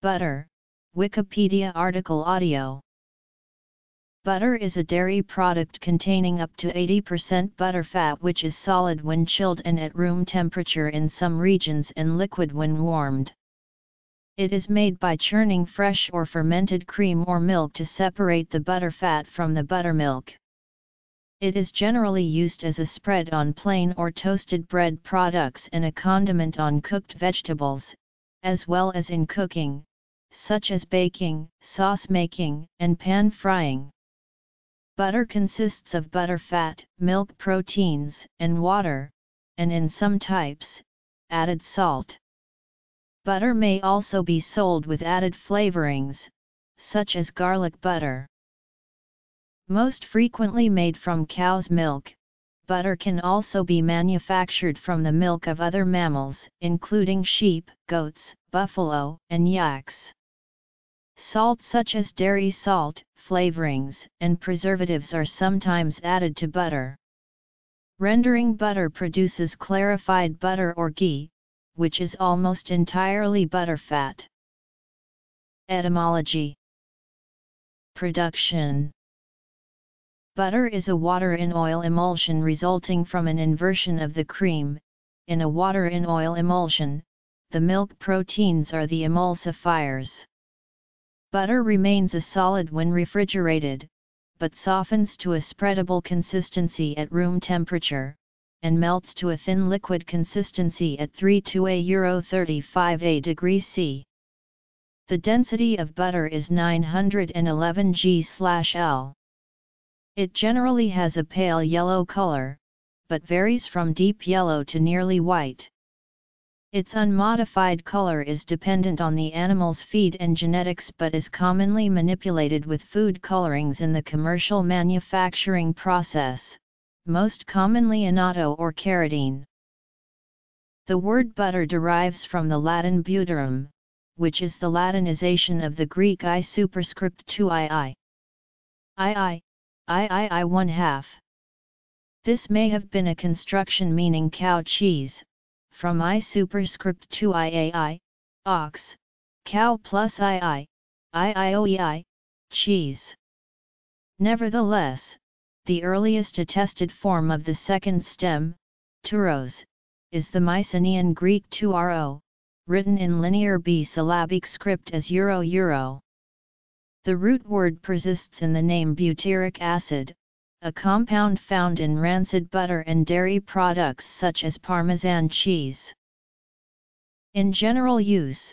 Butter, Wikipedia article audio. Butter is a dairy product containing up to 80% butter fat, which is solid when chilled and at room temperature in some regions and liquid when warmed. It is made by churning fresh or fermented cream or milk to separate the butter fat from the buttermilk. It is generally used as a spread on plain or toasted bread products and a condiment on cooked vegetables, as well as in cooking, such as baking, sauce making, and pan frying. Butter consists of butter fat, milk proteins, and water, and in some types, added salt. Butter may also be sold with added flavorings, such as garlic butter. Most frequently made from cow's milk, butter can also be manufactured from the milk of other mammals, including sheep, goats, buffalo, and yaks. Salt such as dairy salt, flavorings, and preservatives are sometimes added to butter. Rendering butter produces clarified butter or ghee, which is almost entirely butterfat. Etymology. Production. Butter is a water-in-oil emulsion resulting from an inversion of the cream. In a water-in-oil emulsion, the milk proteins are the emulsifiers. Butter remains a solid when refrigerated, but softens to a spreadable consistency at room temperature, and melts to a thin liquid consistency at 3 to 35 degrees C. The density of butter is 911 g/L. It generally has a pale yellow color, but varies from deep yellow to nearly white. Its unmodified color is dependent on the animal's feed and genetics, but is commonly manipulated with food colorings in the commercial manufacturing process, most commonly annatto or carotene. The word butter derives from the Latin butyrum, which is the Latinization of the Greek I superscript to II. II 1/2. This may have been a construction meaning cow cheese, from I superscript to IAI, ox, cow plus II, IIOEI, cheese. Nevertheless, the earliest attested form of the second stem, turos, is the Mycenaean Greek touro, written in linear B syllabic script as euro. The root word persists in the name butyric acid, a compound found in rancid butter and dairy products such as Parmesan cheese. In general use,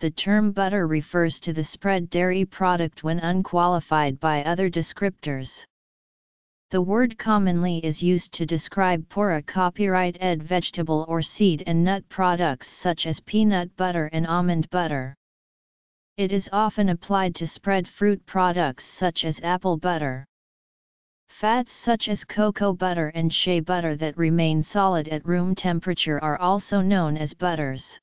the term butter refers to the spread dairy product when unqualified by other descriptors. The word commonly is used to describe pura copyright ed vegetable or seed and nut products such as peanut butter and almond butter. It is often applied to spread fruit products such as apple butter. Fats such as cocoa butter and shea butter that remain solid at room temperature are also known as butters.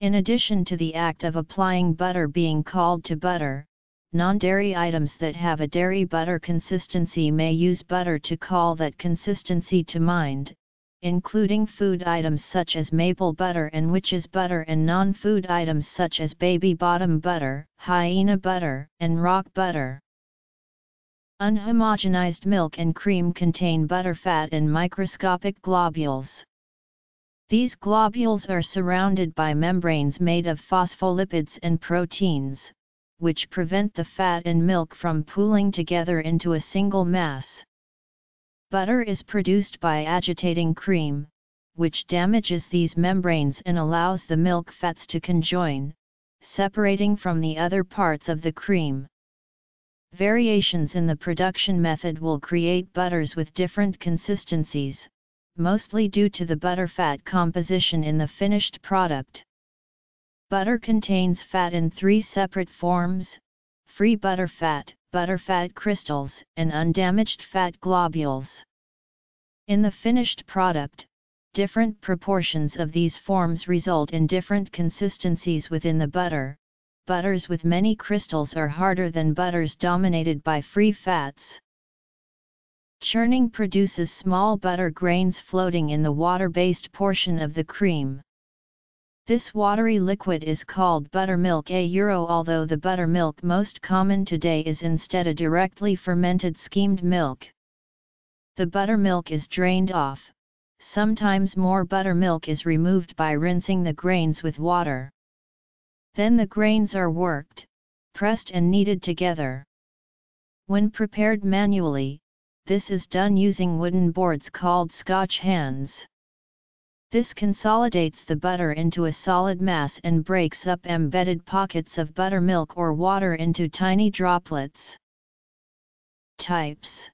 In addition to the act of applying butter being called to butter, non-dairy items that have a dairy butter consistency may use butter to call that consistency to mind, including food items such as maple butter and witch's butter, and non-food items such as baby bottom butter, hyena butter, and rock butter. Unhomogenized milk and cream contain butterfat and microscopic globules. These globules are surrounded by membranes made of phospholipids and proteins, which prevent the fat and milk from pooling together into a single mass. Butter is produced by agitating cream, which damages these membranes and allows the milk fats to conjoin, separating from the other parts of the cream. Variations in the production method will create butters with different consistencies, mostly due to the butterfat composition in the finished product. Butter contains fat in three separate forms: free butterfat, butterfat crystals, and undamaged fat globules. In the finished product, different proportions of these forms result in different consistencies within the butter. Butters with many crystals are harder than butters dominated by free fats. Churning produces small butter grains floating in the water-based portion of the cream. This watery liquid is called buttermilk although the buttermilk most common today is instead a directly fermented skimmed milk. The buttermilk is drained off. Sometimes more buttermilk is removed by rinsing the grains with water. Then the grains are worked, pressed and kneaded together. When prepared manually, this is done using wooden boards called Scotch hands. This consolidates the butter into a solid mass and breaks up embedded pockets of buttermilk or water into tiny droplets. Types: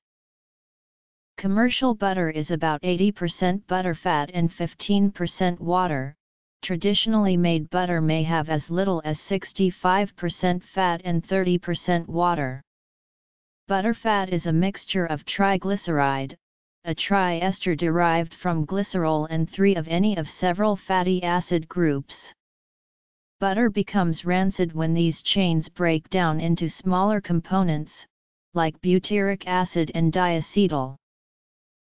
commercial butter is about 80% butterfat and 15% water. Traditionally made butter may have as little as 65% fat and 30% water. Butterfat is a mixture of triglyceride, a triester derived from glycerol and three of any of several fatty acid groups. Butter becomes rancid when these chains break down into smaller components, like butyric acid and diacetyl.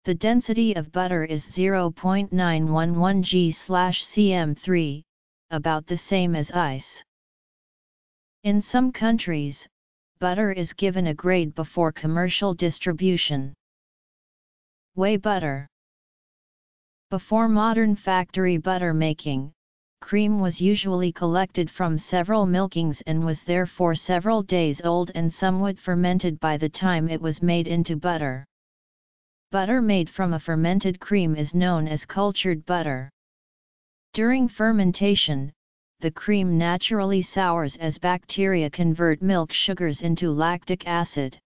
The density of butter is 0.911 g/cm3, about the same as ice. In some countries, butter is given a grade before commercial distribution. Whey butter. Before modern factory butter making, cream was usually collected from several milkings and was therefore several days old and somewhat fermented by the time it was made into butter. Butter made from a fermented cream is known as cultured butter. During fermentation, the cream naturally sours as bacteria convert milk sugars into lactic acid.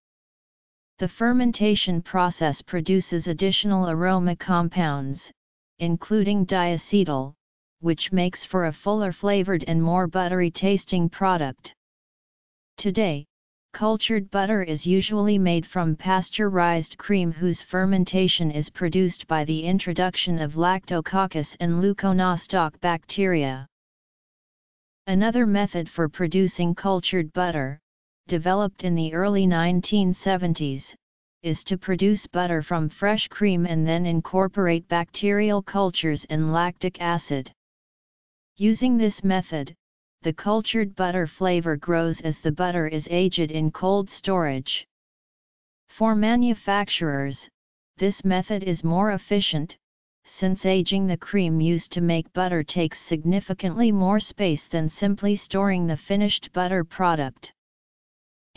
The fermentation process produces additional aroma compounds, including diacetyl, which makes for a fuller flavored and more buttery tasting product. Today, cultured butter is usually made from pasteurized cream whose fermentation is produced by the introduction of lactococcus and leuconostoc bacteria. Another method for producing cultured butter, developed in the early 1970s, is to produce butter from fresh cream and then incorporate bacterial cultures and lactic acid. Using this method, the cultured butter flavor grows as the butter is aged in cold storage. For manufacturers, this method is more efficient, since aging the cream used to make butter takes significantly more space than simply storing the finished butter product.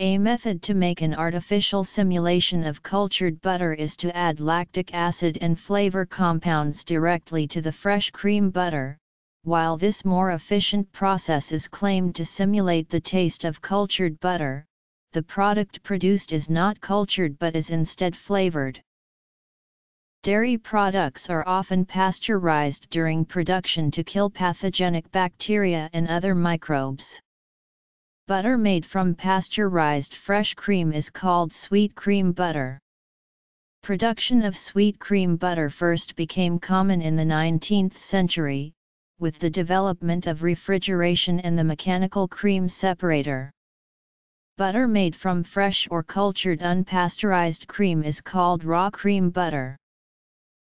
A method to make an artificial simulation of cultured butter is to add lactic acid and flavor compounds directly to the fresh cream butter, while this more efficient process is claimed to simulate the taste of cultured butter, the product produced is not cultured but is instead flavored. Dairy products are often pasteurized during production to kill pathogenic bacteria and other microbes. Butter made from pasteurized fresh cream is called sweet cream butter. Production of sweet cream butter first became common in the 19th century, with the development of refrigeration and the mechanical cream separator. Butter made from fresh or cultured unpasteurized cream is called raw cream butter.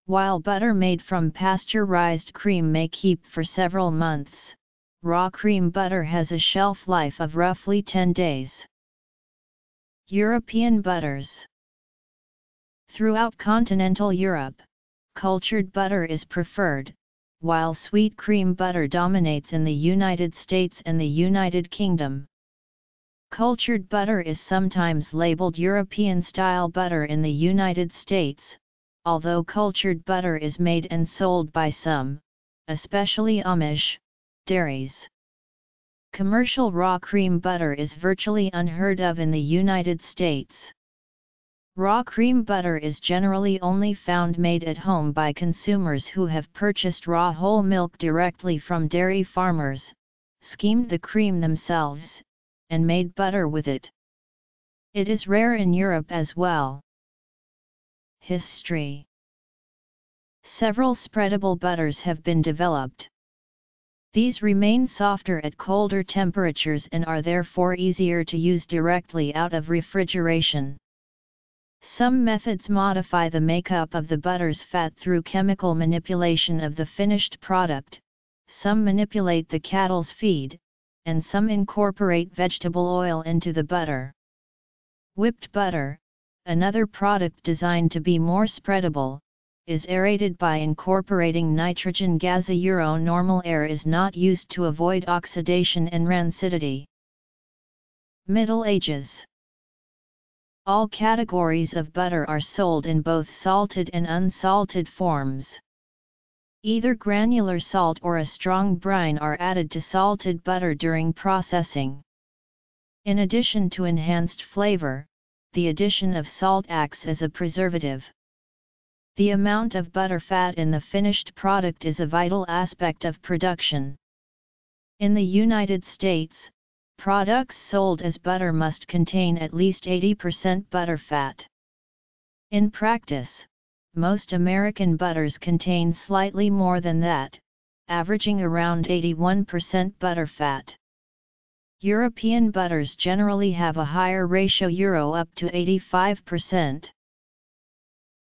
While butter made from pasteurized cream may keep for several months, raw cream butter has a shelf life of roughly 10 days. European butters. Throughout continental Europe, cultured butter is preferred, while sweet cream butter dominates in the United States and the United Kingdom. Cultured butter is sometimes labeled European-style butter in the United States, although cultured butter is made and sold by some, especially Amish, dairies. Commercial raw cream butter is virtually unheard of in the United States. Raw cream butter is generally only found made at home by consumers who have purchased raw whole milk directly from dairy farmers, skimmed the cream themselves, and made butter with it. It is rare in Europe as well. History. Several spreadable butters have been developed. These remain softer at colder temperatures and are therefore easier to use directly out of refrigeration. Some methods modify the makeup of the butter's fat through chemical manipulation of the finished product, some manipulate the cattle's feed, and some incorporate vegetable oil into the butter. Whipped butter, another product designed to be more spreadable, is aerated by incorporating nitrogen gas. Normal air is not used to avoid oxidation and rancidity. Middle Ages. All categories of butter are sold in both salted and unsalted forms. Either granular salt or a strong brine are added to salted butter during processing. In addition to enhanced flavor, the addition of salt acts as a preservative. The amount of butter fat in the finished product is a vital aspect of production. In the United States, products sold as butter must contain at least 80% butter fat. In practice, most American butters contain slightly more than that, averaging around 81% butter fat. European butters generally have a higher ratio, up to 85%.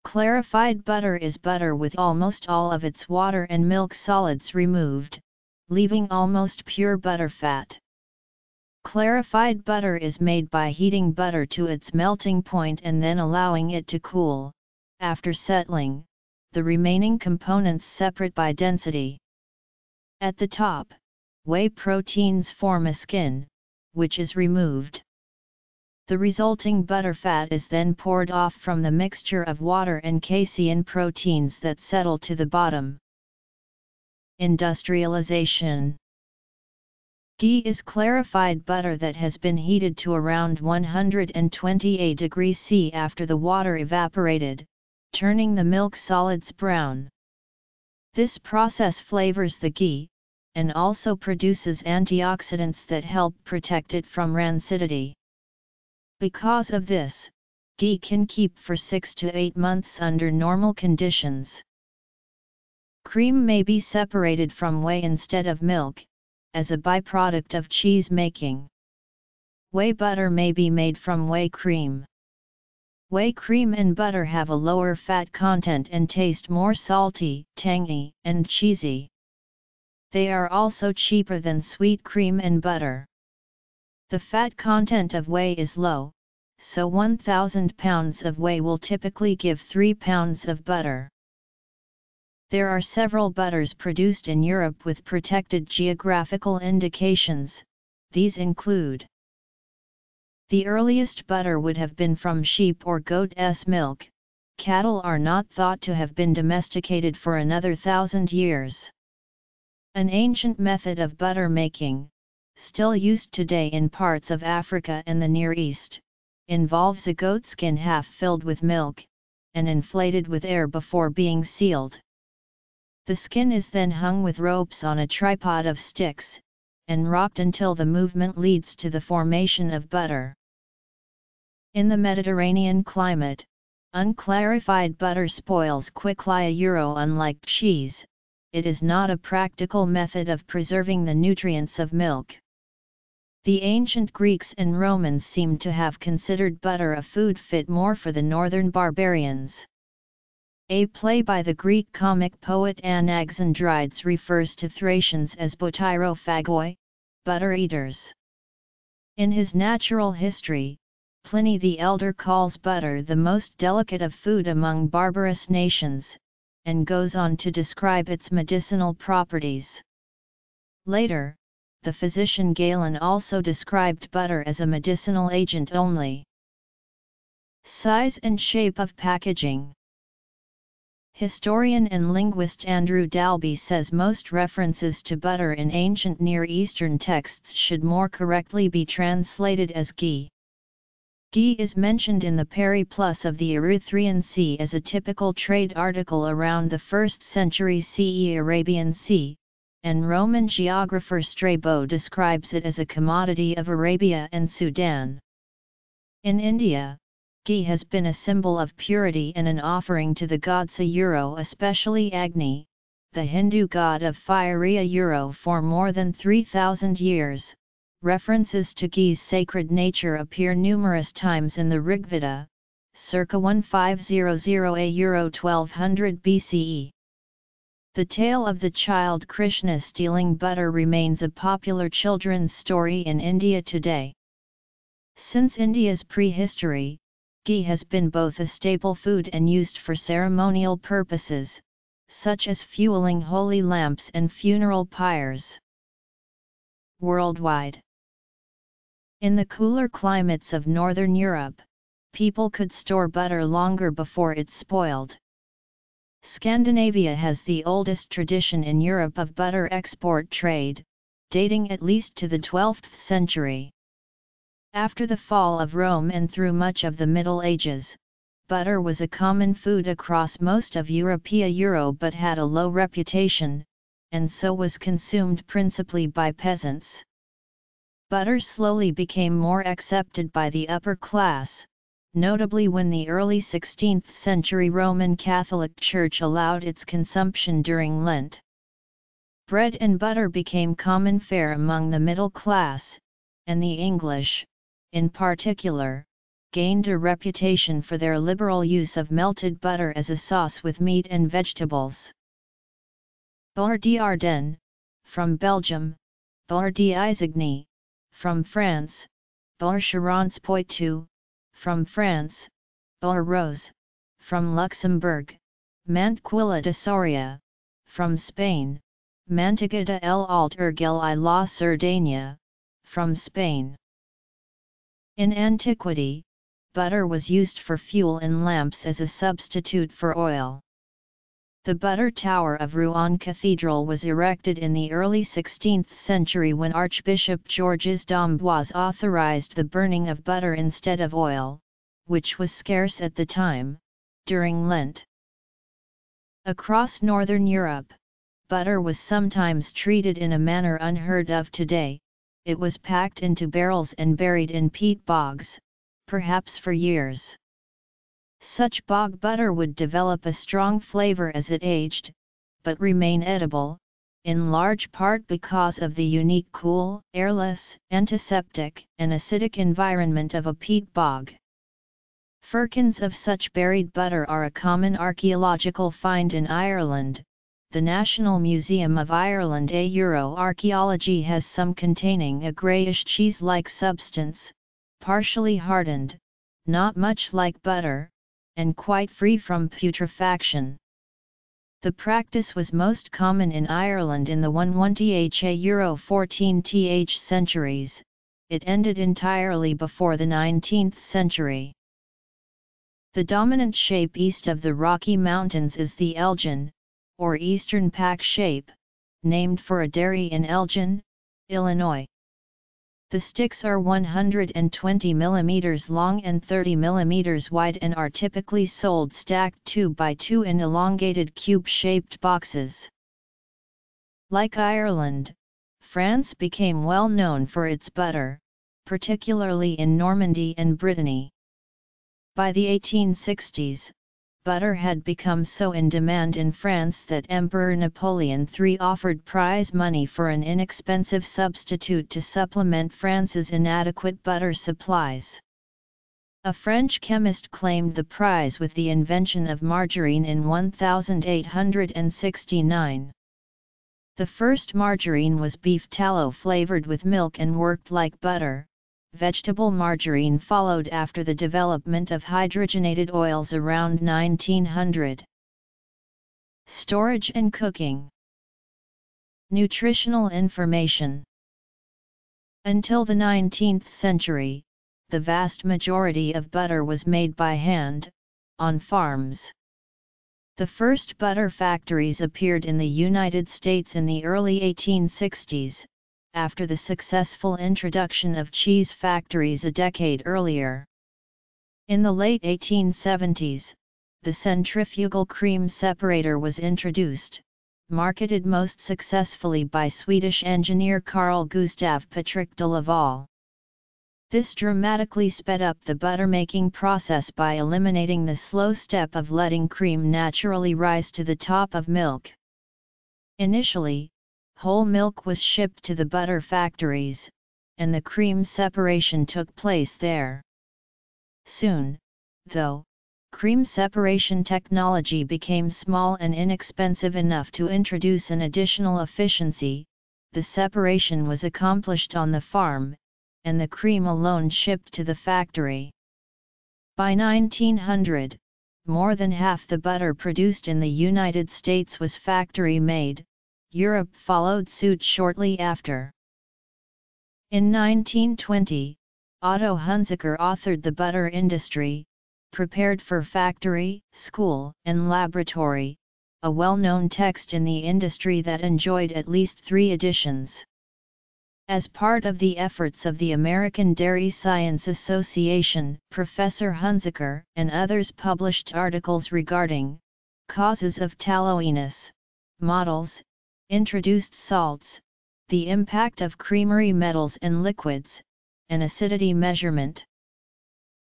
Clarified butter is butter with almost all of its water and milk solids removed, leaving almost pure butter fat. Clarified butter is made by heating butter to its melting point and then allowing it to cool. After settling, the remaining components separate by density. At the top, whey proteins form a skin, which is removed. The resulting butter fat is then poured off from the mixture of water and casein proteins that settle to the bottom. Industrialization. Ghee is clarified butter that has been heated to around 128 degrees C after the water evaporated, turning the milk solids brown. This process flavors the ghee, and also produces antioxidants that help protect it from rancidity. Because of this, ghee can keep for 6 to 8 months under normal conditions. Cream may be separated from whey instead of milk, as a byproduct of cheese making. Whey butter may be made from whey cream. Whey cream and butter have a lower fat content and taste more salty, tangy, and cheesy. They are also cheaper than sweet cream and butter. The fat content of whey is low, so 1,000 pounds of whey will typically give 3 pounds of butter. There are several butters produced in Europe with protected geographical indications. These include: the earliest butter would have been from sheep or goat's milk. Cattle are not thought to have been domesticated for another 1,000 years. An ancient method of butter making, still used today in parts of Africa and the Near East, involves a goatskin half filled with milk, and inflated with air before being sealed. The skin is then hung with ropes on a tripod of sticks, and rocked until the movement leads to the formation of butter. In the Mediterranean climate, unclarified butter spoils quickly. Unlike cheese, it is not a practical method of preserving the nutrients of milk. The ancient Greeks and Romans seem to have considered butter a food fit more for the northern barbarians. A play by the Greek comic poet Anaxandrides refers to Thracians as butyrophagoi, butter eaters. In his Natural History, Pliny the Elder calls butter the most delicate of food among barbarous nations, and goes on to describe its medicinal properties. Later, the physician Galen also described butter as a medicinal agent only. Size and shape of packaging. Historian and linguist Andrew Dalby says most references to butter in ancient Near Eastern texts should more correctly be translated as ghee. Ghee is mentioned in the Periplus of the Erythraean Sea as a typical trade article around the 1st century CE. Arabian Sea, and Roman geographer Strabo describes it as a commodity of Arabia and Sudan. In India, ghee has been a symbol of purity and an offering to the gods, especially Agni, the Hindu god of fire. For more than 3,000 years, references to ghee's sacred nature appear numerous times in the Rigveda, circa 1500 A. 1200 BCE. The tale of the child Krishna stealing butter remains a popular children's story in India today. Since India's prehistory, ghee has been both a staple food and used for ceremonial purposes, such as fueling holy lamps and funeral pyres. Worldwide. In the cooler climates of northern Europe, people could store butter longer before it spoiled. Scandinavia has the oldest tradition in Europe of butter export trade, dating at least to the 12th century. After the fall of Rome and through much of the Middle Ages, butter was a common food across most of Europe but had a low reputation, and so was consumed principally by peasants. Butter slowly became more accepted by the upper class, notably when the early 16th century Roman Catholic Church allowed its consumption during Lent. Bread and butter became common fare among the middle class, and the English, in particular, gained a reputation for their liberal use of melted butter as a sauce with meat and vegetables. Beurre d'Ardenne, from Belgium, Beurre d'Isigny, from France, Beurre Charentes-Poitou, from France, Beurre Rose, from Luxembourg, Mantequilla de Soria, from Spain, Manteigada el Altargel y la Cerdaña, from Spain. In antiquity, butter was used for fuel in lamps as a substitute for oil. The butter tower of Rouen Cathedral was erected in the early 16th century when Archbishop Georges d'Amboise authorized the burning of butter instead of oil, which was scarce at the time, during Lent. Across northern Europe, butter was sometimes treated in a manner unheard of today. It was packed into barrels and buried in peat bogs, perhaps for years. Such bog butter would develop a strong flavor as it aged, but remain edible, in large part because of the unique cool, airless, antiseptic, and acidic environment of a peat bog. Firkins of such buried butter are a common archaeological find in Ireland. The National Museum of Ireland Euroarchaeology has some containing a grayish cheese-like substance, partially hardened, not much like butter, and quite free from putrefaction. The practice was most common in Ireland in the 11th–14th centuries. It ended entirely before the 19th century. The dominant shape east of the Rocky Mountains is the Elgin, or Eastern Pack shape, named for a dairy in Elgin, Illinois. The sticks are 120 mm long and 30 mm wide and are typically sold stacked 2 by 2 in elongated cube-shaped boxes. Like Ireland, France became well known for its butter, particularly in Normandy and Brittany. By the 1860s, butter had become so in demand in France that Emperor Napoleon III offered prize money for an inexpensive substitute to supplement France's inadequate butter supplies. A French chemist claimed the prize with the invention of margarine in 1869. The first margarine was beef tallow flavored with milk and worked like butter. Vegetable margarine followed after the development of hydrogenated oils around 1900. Storage and cooking. Nutritional information. Until the 19th century, the vast majority of butter was made by hand, on farms. The first butter factories appeared in the United States in the early 1860s. After the successful introduction of cheese factories a decade earlier. In the late 1870s, the centrifugal cream separator was introduced, marketed most successfully by Swedish engineer Carl Gustav Patrik de Laval. This dramatically sped up the butter-making process by eliminating the slow step of letting cream naturally rise to the top of milk. Initially, whole milk was shipped to the butter factories, and the cream separation took place there. Soon, though, cream separation technology became small and inexpensive enough to introduce an additional efficiency. The separation was accomplished on the farm, and the cream alone shipped to the factory. By 1900, more than half the butter produced in the United States was factory-made. Europe followed suit shortly after. In 1920, Otto Hunziker authored The Butter Industry, prepared for factory, school, and laboratory, a well-known text in the industry that enjoyed at least 3 editions. As part of the efforts of the American Dairy Science Association, Professor Hunziker and others published articles regarding causes of tallowiness, models, introduced salts, the impact of creamery metals and liquids, and acidity measurement.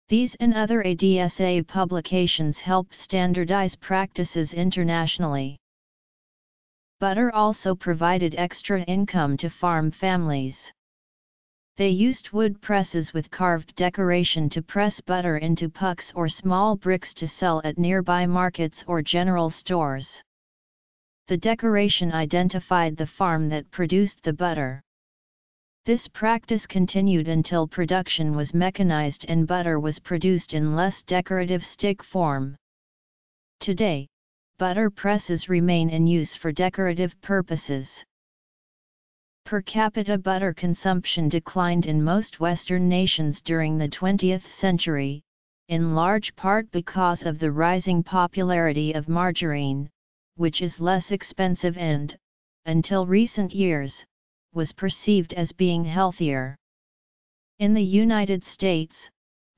These and other ADSA publications helped standardize practices internationally. Butter also provided extra income to farm families. They used wood presses with carved decoration to press butter into pucks or small bricks to sell at nearby markets or general stores. The decoration identified the farm that produced the butter. This practice continued until production was mechanized and butter was produced in less decorative stick form. Today, butter presses remain in use for decorative purposes. Per capita butter consumption declined in most Western nations during the 20th century, in large part because of the rising popularity of margarine, which is less expensive and, until recent years, was perceived as being healthier. In the United States,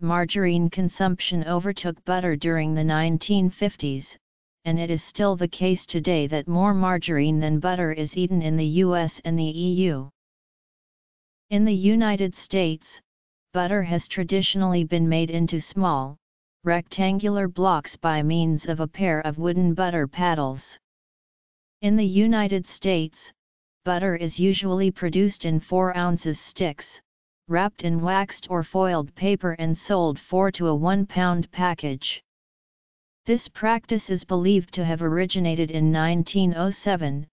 margarine consumption overtook butter during the 1950s. And it is still the case today that more margarine than butter is eaten in the US and the EU. In the United States, butter has traditionally been made into small, rectangular blocks by means of a pair of wooden butter paddles. In the United States, butter is usually produced in 4-ounce sticks, wrapped in waxed or foiled paper and sold 4 to a 1-pound package. This practice is believed to have originated in 1907,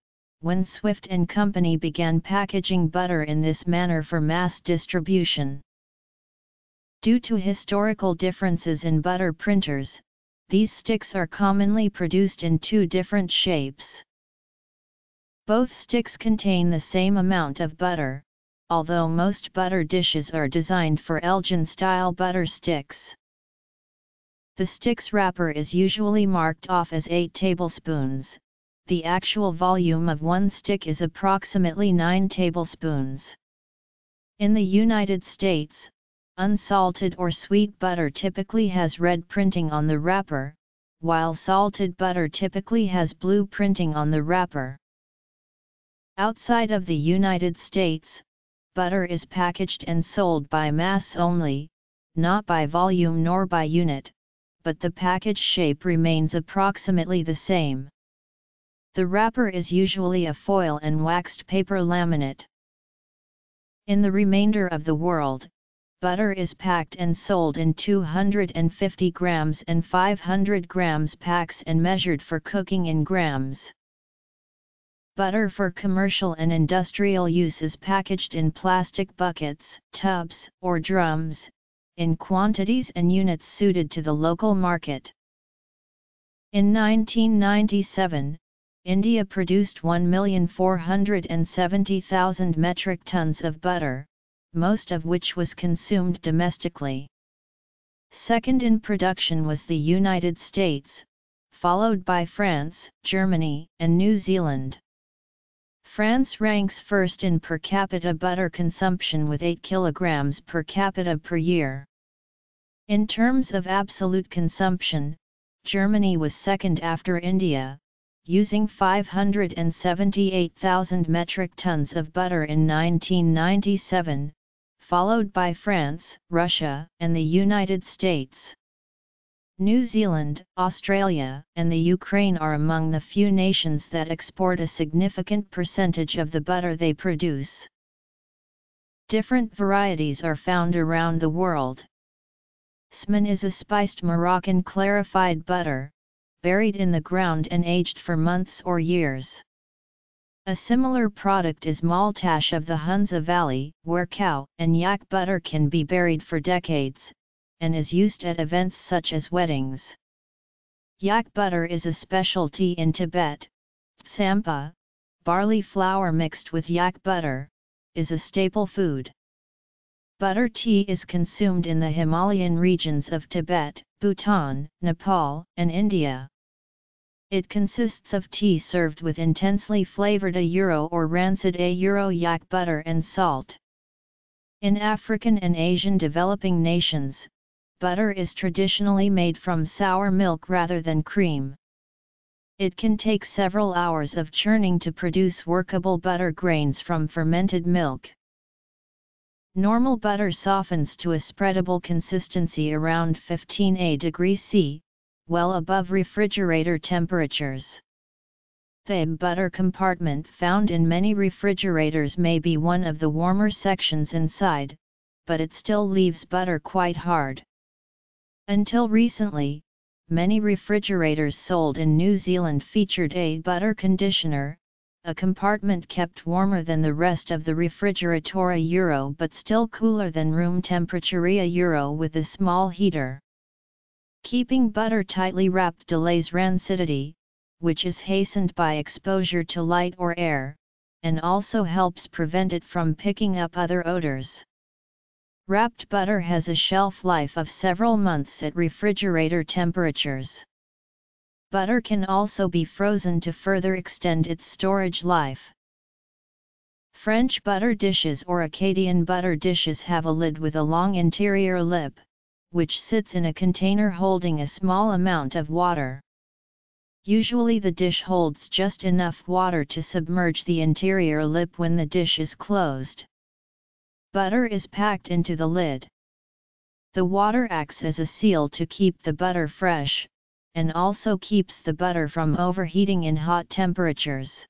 when Swift and Company began packaging butter in this manner for mass distribution. Due to historical differences in butter printers, these sticks are commonly produced in 2 different shapes. Both sticks contain the same amount of butter, although most butter dishes are designed for Elgin-style butter sticks. The stick's wrapper is usually marked off as 8 tablespoons. The actual volume of one stick is approximately 9 tablespoons. In the United States, unsalted or sweet butter typically has red printing on the wrapper, while salted butter typically has blue printing on the wrapper. Outside of the United States, butter is packaged and sold by mass only, not by volume nor by unit, but the package shape remains approximately the same. The wrapper is usually a foil and waxed paper laminate. In the remainder of the world, butter is packed and sold in 250 grams and 500 grams packs and measured for cooking in grams. Butter for commercial and industrial use is packaged in plastic buckets, tubs, or drums, in quantities and units suited to the local market. In 1997, India produced 1,470,000 metric tons of butter, most of which was consumed domestically. Second in production was the United States, followed by France, Germany, and New Zealand. France ranks first in per capita butter consumption with 8 kilograms per capita per year. In terms of absolute consumption, Germany was second after India, using 578,000 metric tons of butter in 1997, followed by France, Russia, and the United States. New Zealand, Australia, and the Ukraine are among the few nations that export a significant percentage of the butter they produce. Different varieties are found around the world. Sman is a spiced Moroccan clarified butter, buried in the ground and aged for months or years. A similar product is maltash of the Hunza Valley, where cow and yak butter can be buried for decades, and is used at events such as weddings. Yak butter is a specialty in Tibet. Tsampa, barley flour mixed with yak butter, is a staple food. Butter tea is consumed in the Himalayan regions of Tibet, Bhutan, Nepal, and India. It consists of tea served with intensely flavored Ayuro or rancid Ayuro yak butter and salt. In African and Asian developing nations, butter is traditionally made from sour milk rather than cream. It can take several hours of churning to produce workable butter grains from fermented milk. Normal butter softens to a spreadable consistency around 15°C. well above refrigerator temperatures. The butter compartment found in many refrigerators may be one of the warmer sections inside, but it still leaves butter quite hard. Until recently, many refrigerators sold in New Zealand featured a butter conditioner, a compartment kept warmer than the rest of the refrigeratore Euro but still cooler than room temperature Euro with a small heater. Keeping butter tightly wrapped delays rancidity, which is hastened by exposure to light or air, and also helps prevent it from picking up other odors. Wrapped butter has a shelf life of several months at refrigerator temperatures. Butter can also be frozen to further extend its storage life. French butter dishes or Acadian butter dishes have a lid with a long interior lip, which sits in a container holding a small amount of water. Usually the dish holds just enough water to submerge the interior lip when the dish is closed. Butter is packed into the lid. The water acts as a seal to keep the butter fresh, and also keeps the butter from overheating in hot temperatures.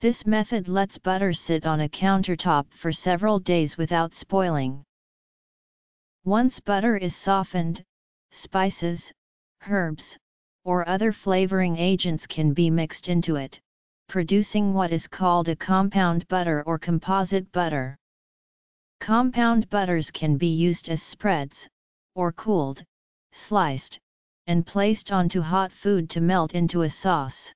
This method lets butter sit on a countertop for several days without spoiling. Once butter is softened, spices, herbs, or other flavoring agents can be mixed into it, producing what is called a compound butter or composite butter. Compound butters can be used as spreads, or cooled, sliced, and placed onto hot food to melt into a sauce.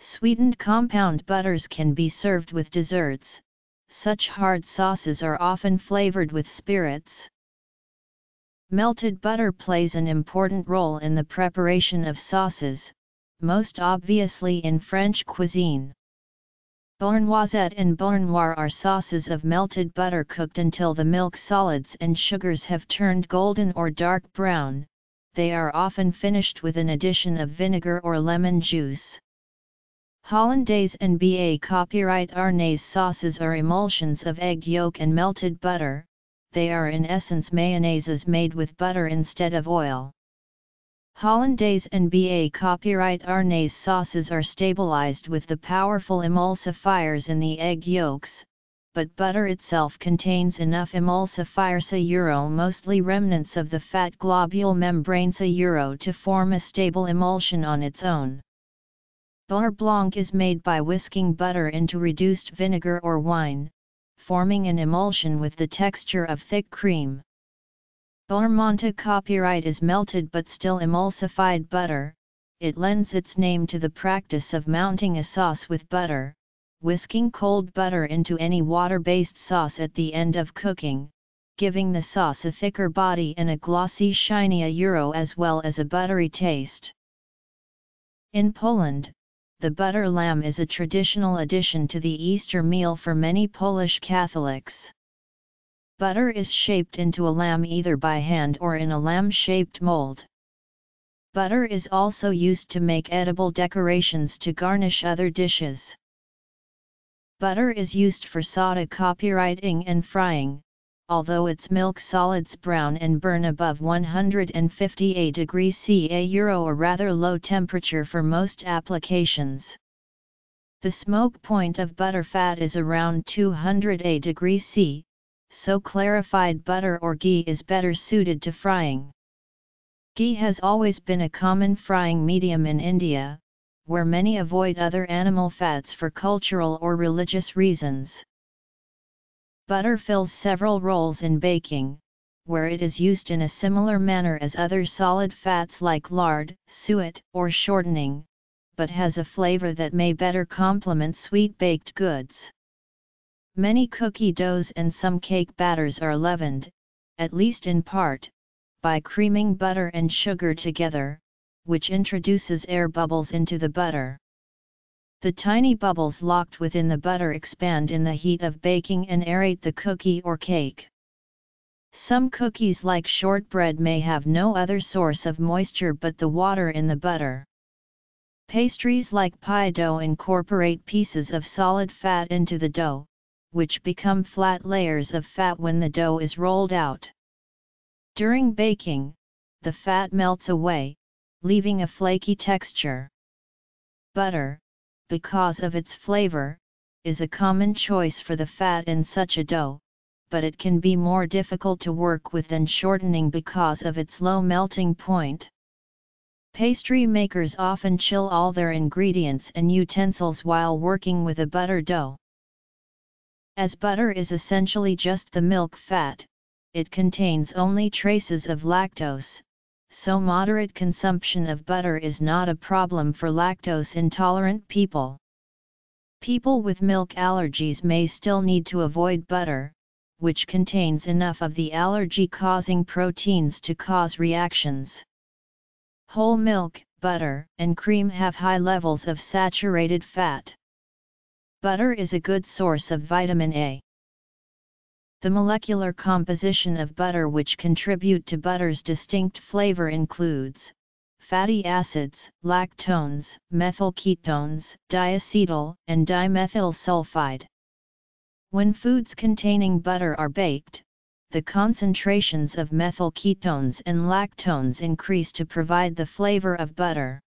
Sweetened compound butters can be served with desserts. Such hard sauces are often flavored with spirits. Melted butter plays an important role in the preparation of sauces, most obviously in French cuisine. Beurnoisette and beurre noir are sauces of melted butter cooked until the milk solids and sugars have turned golden or dark brown. They are often finished with an addition of vinegar or lemon juice. Hollandaise and ba copyright Arnaise sauces are emulsions of egg yolk and melted butter. They are in essence mayonnaises made with butter instead of oil. Hollandaise and ba copyright Arnaise sauces are stabilized with the powerful emulsifiers in the egg yolks, but butter itself contains enough emulsifiers Euro, mostly remnants of the fat globule membranes Euro, to form a stable emulsion on its own. Beurre blanc is made by whisking butter into reduced vinegar or wine, forming an emulsion with the texture of thick cream. Beurre monte copyright is melted but still emulsified butter. It lends its name to the practice of mounting a sauce with butter, whisking cold butter into any water-based sauce at the end of cooking, giving the sauce a thicker body and a glossy shiny Euro as well as a buttery taste. In Poland, the butter lamb is a traditional addition to the Easter meal for many Polish Catholics. Butter is shaped into a lamb either by hand or in a lamb-shaped mold. Butter is also used to make edible decorations to garnish other dishes. Butter is used for soda copywriting and frying, although its milk solids brown and burn above 158°C a rather low temperature for most applications. The smoke point of butter fat is around 200°C, so clarified butter or ghee is better suited to frying. Ghee has always been a common frying medium in India, where many avoid other animal fats for cultural or religious reasons. Butter fills several roles in baking, where it is used in a similar manner as other solid fats like lard, suet, or shortening, but has a flavor that may better complement sweet baked goods. Many cookie doughs and some cake batters are leavened, at least in part, by creaming butter and sugar together, which introduces air bubbles into the butter. The tiny bubbles locked within the butter expand in the heat of baking and aerate the cookie or cake. Some cookies like shortbread may have no other source of moisture but the water in the butter. Pastries like pie dough incorporate pieces of solid fat into the dough, which become flat layers of fat when the dough is rolled out. During baking, the fat melts away, leaving a flaky texture. Butter, because of its flavor, is a common choice for the fat in such a dough, but it can be more difficult to work with than shortening because of its low melting point. Pastry makers often chill all their ingredients and utensils while working with a butter dough. As butter is essentially just the milk fat, it contains only traces of lactose, so moderate consumption of butter is not a problem for lactose-intolerant people. People with milk allergies may still need to avoid butter, which contains enough of the allergy-causing proteins to cause reactions. Whole milk, butter, and cream have high levels of saturated fat. Butter is a good source of vitamin A. The molecular composition of butter which contribute to butter's distinct flavor includes fatty acids, lactones, methyl ketones, diacetyl, and dimethyl sulfide. When foods containing butter are baked, the concentrations of methyl ketones and lactones increase to provide the flavor of butter.